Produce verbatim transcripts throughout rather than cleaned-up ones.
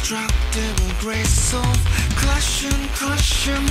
indestructible grace of caution, caution.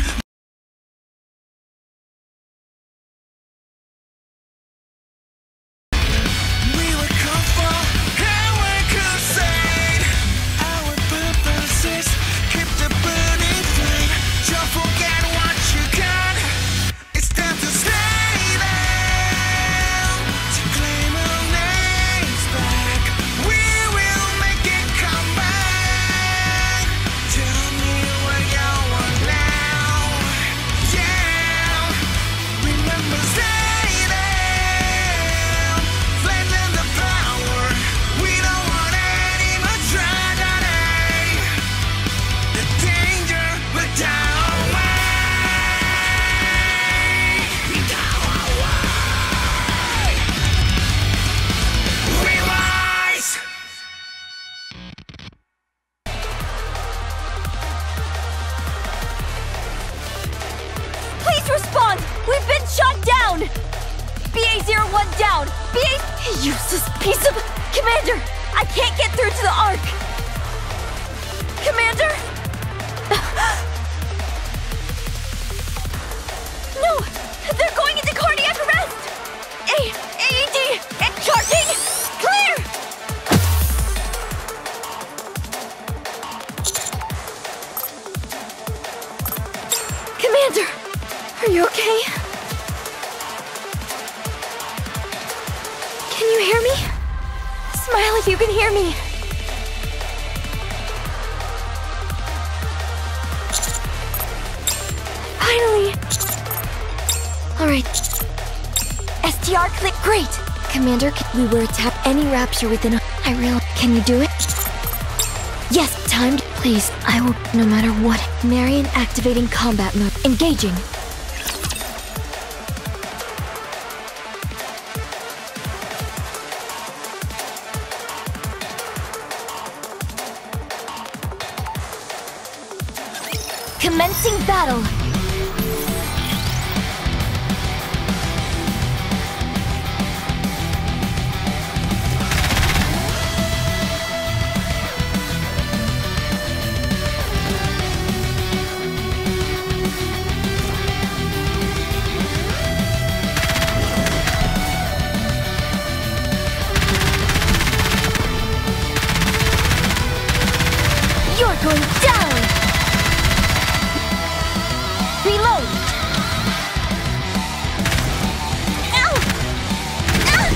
Respond! We've been shot down! B A zero one down! B A... Useless piece of... Commander! I can't get through to the Ark! Commander? No! They're going into cardiac arrest! A... A E D! And charging! Clear! Commander! Are you okay? Can you hear me? Smile if you can hear me. Finally! Alright. S T R click, great! Commander, we were attacked any rapture within a... I realize... Can you do it? Yes, timed. Please, I will... No matter what. Marion activating combat mode. Engaging. Commencing battle! You're going down! Reload! Ow! Ah!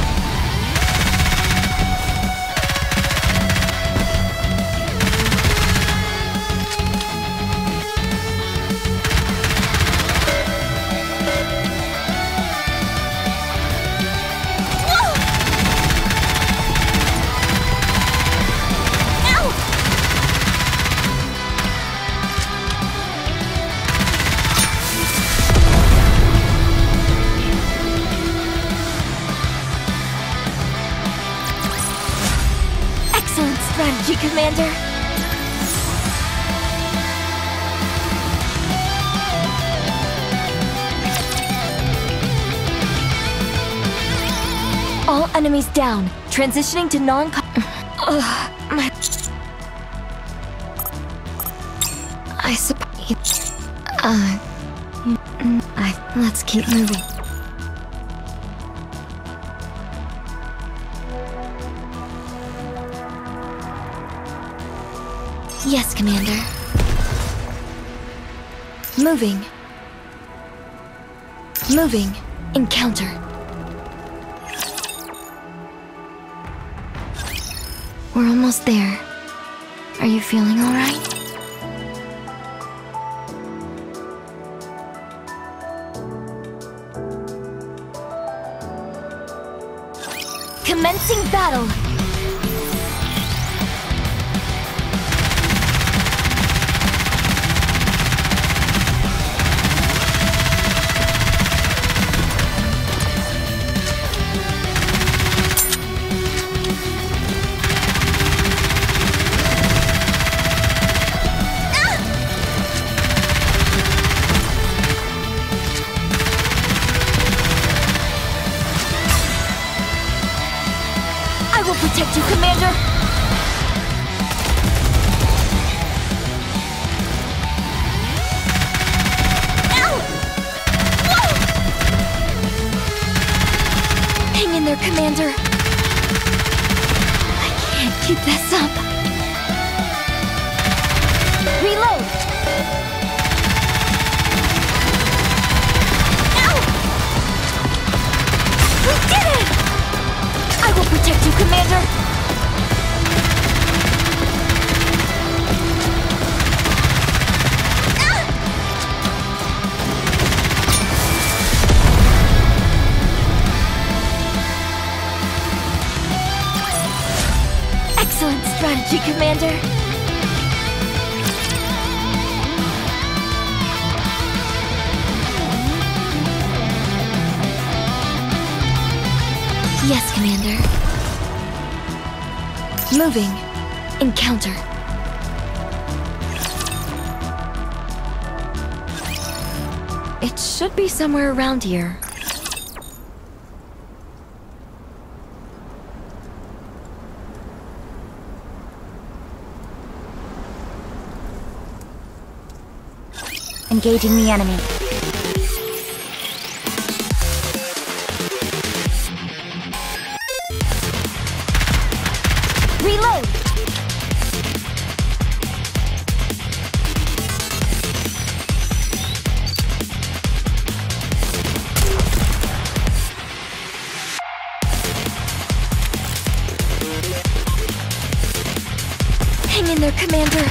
Whoa! Ow! Strategy, Commander. All enemies down. Transitioning to non- Ugh, my... I suppose... Uh... I... Let's keep moving. Yes, Commander. Moving. Moving. Encounter. We're almost there. Are you feeling all right? Commencing battle! Commander. I can't keep this up. Reload! Ow! We did it! I will protect you, Commander. Excellent strategy, Commander. Yes, Commander. Moving. Encounter. It should be somewhere around here. Engaging the enemy. Reload! Hang in there, Commander.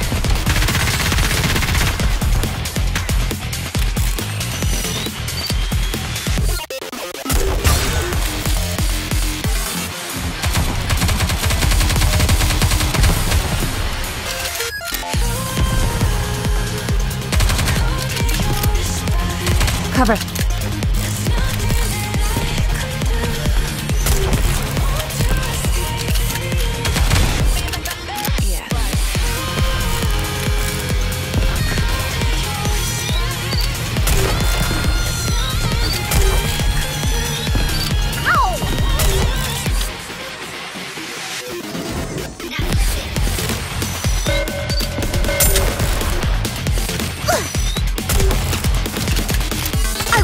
Cover.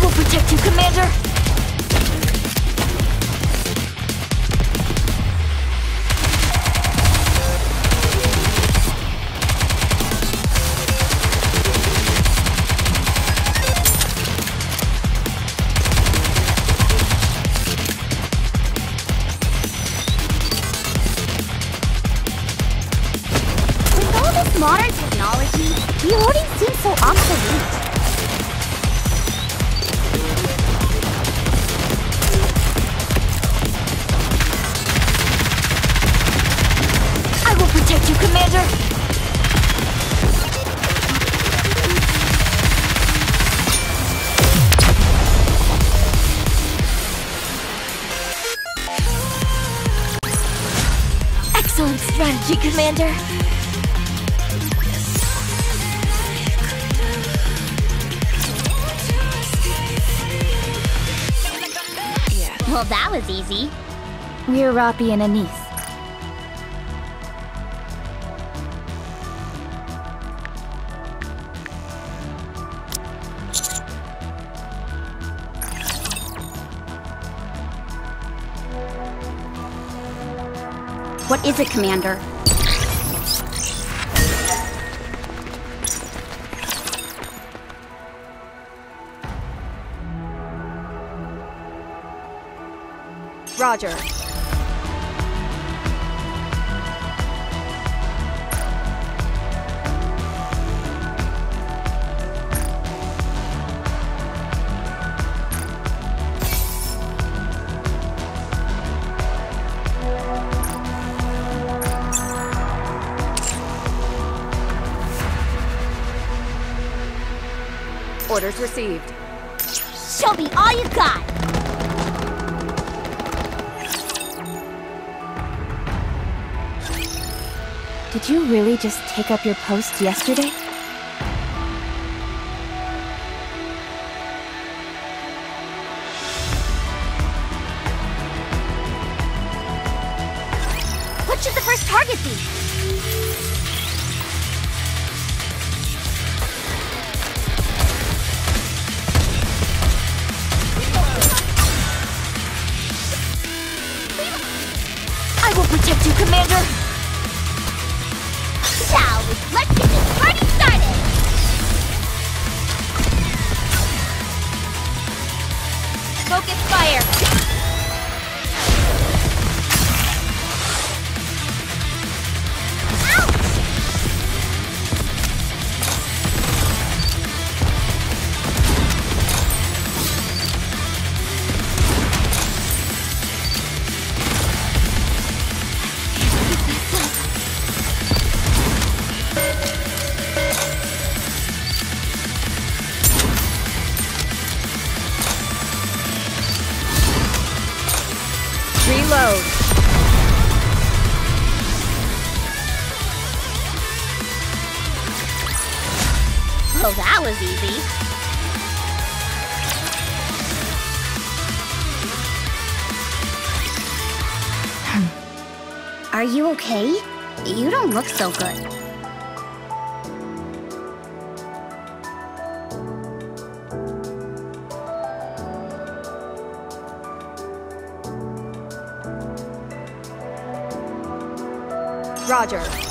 Protect you, Commander! With all this modern technology, the hoarding seems so obsolete. Protect you, Commander! Excellent strategy, Commander! Well, that was easy. We're Rappi and Anise. What is it, Commander? Roger. Orders received. Show me all you've got! Did you really just take up your post yesterday? What should the first target be? Well, that was easy. Are you okay? You don't look so good. Roger.